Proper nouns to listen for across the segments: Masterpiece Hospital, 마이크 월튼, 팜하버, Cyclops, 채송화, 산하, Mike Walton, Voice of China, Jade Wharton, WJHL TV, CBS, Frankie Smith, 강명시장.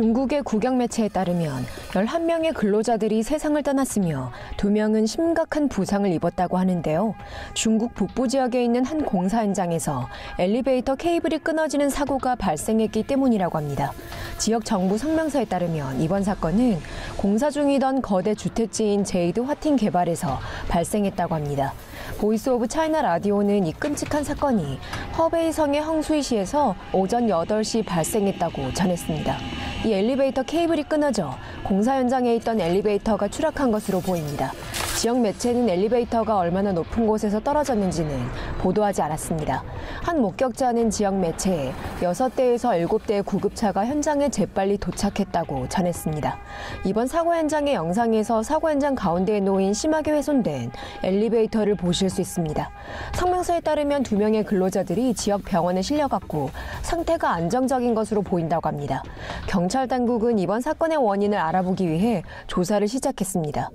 중국의 국영매체에 따르면 11명의 근로자들이 세상을 떠났으며 2명은 심각한 부상을 입었다고 하는데요. 중국 북부 지역에 있는 한 공사 현장에서 엘리베이터 케이블이 끊어지는 사고가 발생했기 때문이라고 합니다. 지역 정부 성명서에 따르면 이번 사건은 공사 중이던 거대 주택지인 제이드 화팅 개발에서 발생했다고 합니다. 보이스 오브 차이나 라디오는 이 끔찍한 사건이 허베이성의 헝수이시에서 오전 8시 발생했다고 전했습니다. 이 엘리베이터 케이블이 끊어져 공사 현장에 있던 엘리베이터가 추락한 것으로 보입니다. 지역 매체는 엘리베이터가 얼마나 높은 곳에서 떨어졌는지는 보도하지 않았습니다. 한 목격자는 지역 매체에 6대에서 7대의 구급차가 현장에 재빨리 도착했다고 전했습니다. 이번 사고 현장의 영상에서 사고 현장 가운데에 놓인 심하게 훼손된 엘리베이터를 보실 수 있습니다. 성명서에 따르면 2명의 근로자들이 지역 병원에 실려갔고 상태가 안정적인 것으로 보인다고 합니다. 경찰 당국은 이번 사건의 원인을 알아보기 위해 조사를 시작했습니다.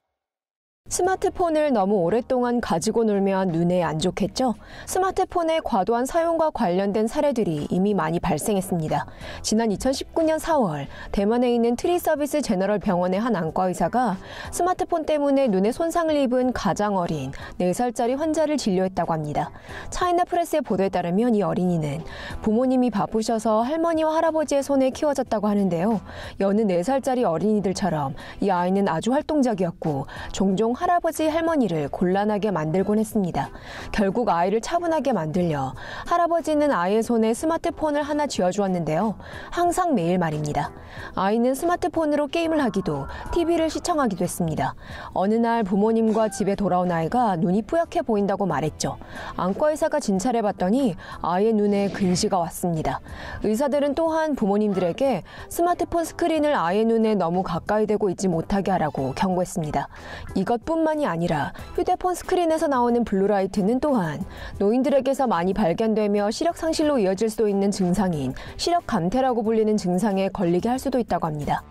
스마트폰을 너무 오랫동안 가지고 놀면 눈에 안 좋겠죠? 스마트폰의 과도한 사용과 관련된 사례들이 이미 많이 발생했습니다. 지난 2019년 4월, 대만에 있는 트리서비스 제너럴 병원의 한 안과의사가 스마트폰 때문에 눈에 손상을 입은 가장 어린 4살짜리 환자를 진료했다고 합니다. 차이나 프레스의 보도에 따르면 이 어린이는 부모님이 바쁘셔서 할머니와 할아버지의 손에 키워졌다고 하는데요. 여느 4살짜리 어린이들처럼 이 아이는 아주 활동적이었고 종종 할아버지, 할머니를 곤란하게 만들곤 했습니다. 결국 아이를 차분하게 만들려 할아버지는 아이의 손에 스마트폰을 하나 쥐어주었는데요. 항상 매일 말입니다. 아이는 스마트폰으로 게임을 하기도 TV를 시청하기도 했습니다. 어느 날 부모님과 집에 돌아온 아이가 눈이 뿌옇게 보인다고 말했죠. 안과의사가 진찰해봤더니 아이의 눈에 근시가 왔습니다. 의사들은 또한 부모님들에게 스마트폰 스크린을 아이의 눈에 너무 가까이 대고 있지 못하게 하라고 경고했습니다. 이것뿐만이 아니라 휴대폰 스크린에서 나오는 블루라이트는 또한 노인들에게서 많이 발견되며 시력 상실로 이어질 수도 있는 증상인 시력 감퇴라고 불리는 증상에 걸리게 할 수도 있다고 합니다.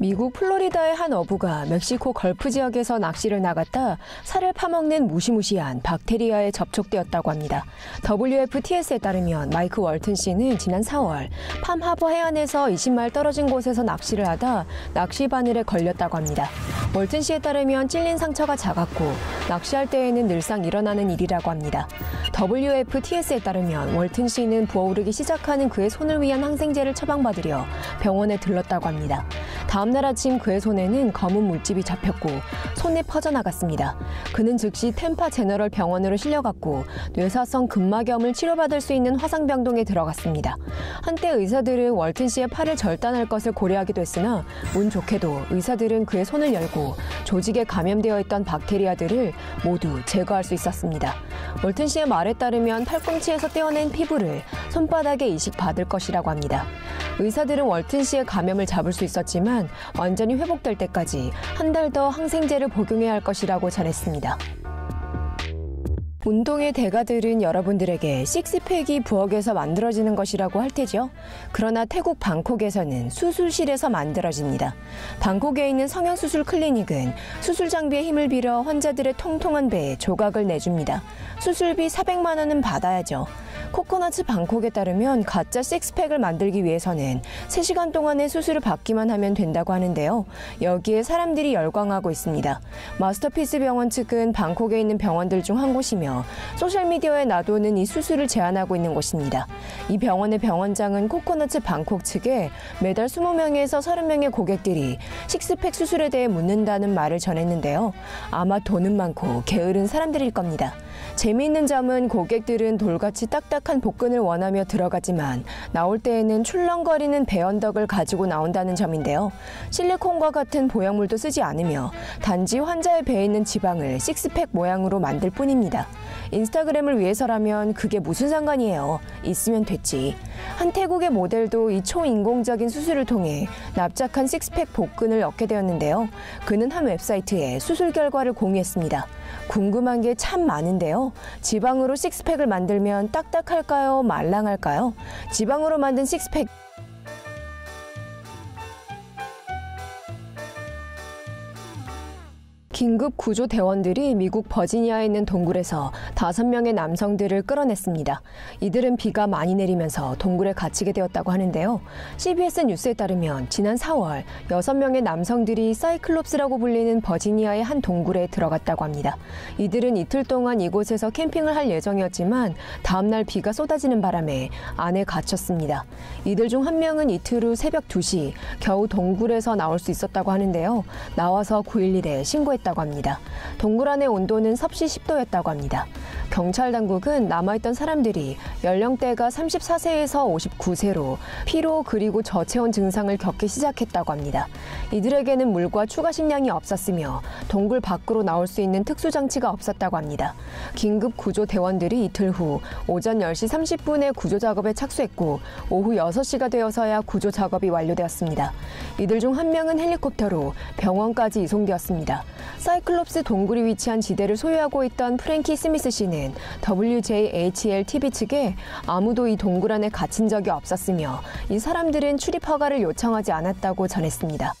미국 플로리다의 한 어부가 멕시코 걸프 지역에서 낚시를 나갔다 살을 파먹는 무시무시한 박테리아에 접촉되었다고 합니다. WFTS에 따르면 마이크 월튼 씨는 지난 4월 팜하버 해안에서 20마일 떨어진 곳에서 낚시를 하다 낚시 바늘에 걸렸다고 합니다. 월튼 씨에 따르면 찔린 상처가 작았고 낚시할 때에는 늘상 일어나는 일이라고 합니다. WFTS에 따르면 월튼 씨는 부어오르기 시작하는 그의 손을 위한 항생제를 처방받으려 병원에 들렀다고 합니다. 다음 날 아침 그의 손에는 검은 물집이 잡혔고 손에 퍼져나갔습니다. 그는 즉시 템파 제너럴 병원으로 실려갔고 뇌사성 근막염을 치료받을 수 있는 화상병동에 들어갔습니다. 한때 의사들은 월튼 씨의 팔을 절단할 것을 고려하기도 했으나 운 좋게도 의사들은 그의 손을 열고 조직에 감염되어 있던 박테리아들을 모두 제거할 수 있었습니다. 월튼 씨의 말에 따르면 팔꿈치에서 떼어낸 피부를 손바닥에 이식받을 것이라고 합니다. 의사들은 월튼 씨의 감염을 잡을 수 있었지만 완전히 회복될 때까지 한 달 더 항생제를 복용해야 할 것이라고 전했습니다. 운동의 대가들은 여러분들에게 식스팩이 부엌에서 만들어지는 것이라고 할 테죠. 그러나 태국 방콕에서는 수술실에서 만들어집니다. 방콕에 있는 성형수술 클리닉은 수술 장비의 힘을 빌어 환자들의 통통한 배에 조각을 내줍니다. 수술비 400만 원은 받아야죠. 코코넛 방콕에 따르면 가짜 식스팩을 만들기 위해서는 3시간 동안의 수술을 받기만 하면 된다고 하는데요. 여기에 사람들이 열광하고 있습니다. 마스터피스 병원 측은 방콕에 있는 병원들 중 한 곳이며 소셜미디어에 놔두는 이 수술을 제한하고 있는 곳입니다. 이 병원의 병원장은 코코넛 방콕 측에 매달 20명에서 30명의 고객들이 식스팩 수술에 대해 묻는다는 말을 전했는데요. 아마 돈은 많고 게으른 사람들일 겁니다. 재미있는 점은 고객들은 돌같이 딱딱한 복근을 원하며 들어가지만 나올 때에는 출렁거리는 배 언덕을 가지고 나온다는 점인데요. 실리콘과 같은 보형물도 쓰지 않으며 단지 환자의 배에 있는 지방을 식스팩 모양으로 만들 뿐입니다. 인스타그램을 위해서라면 그게 무슨 상관이에요. 있으면 됐지. 한 태국의 모델도 이 초인공적인 수술을 통해 납작한 식스팩 복근을 얻게 되었는데요. 그는 한 웹사이트에 수술 결과를 공유했습니다. 궁금한 게 참 많은데요. 지방으로 식스팩을 만들면 딱딱할까요? 말랑할까요? 지방으로 만든 식스팩 긴급 구조 대원들이 미국 버지니아에 있는 동굴에서 5명의 남성들을 끌어냈습니다. 이들은 비가 많이 내리면서 동굴에 갇히게 되었다고 하는데요. CBS 뉴스에 따르면 지난 4월 6명의 남성들이 사이클롭스라고 불리는 버지니아의 한 동굴에 들어갔다고 합니다. 이들은 이틀 동안 이곳에서 캠핑을 할 예정이었지만 다음 날 비가 쏟아지는 바람에 안에 갇혔습니다. 이들 중 한 명은 이틀 후 새벽 2시 겨우 동굴에서 나올 수 있었다고 하는데요. 나와서 911에 신고했다고 합니다. 동굴 안의 온도는 섭씨 10도였다고 합니다. 경찰 당국은 남아있던 사람들이 연령대가 34세에서 59세로 피로 그리고 저체온 증상을 겪기 시작했다고 합니다. 이들에게는 물과 추가 식량이 없었으며 동굴 밖으로 나올 수 있는 특수장치가 없었다고 합니다. 긴급 구조 대원들이 이틀 후 오전 10시 30분에 구조 작업에 착수했고 오후 6시가 되어서야 구조 작업이 완료되었습니다. 이들 중 한 명은 헬리콥터로 병원까지 이송되었습니다. 사이클롭스 동굴이 위치한 지대를 소유하고 있던 프랭키 스미스 씨는 WJHL TV 측에 아무도 이 동굴 안에 갇힌 적이 없었으며 이 사람들은 출입 허가를 요청하지 않았다고 전했습니다.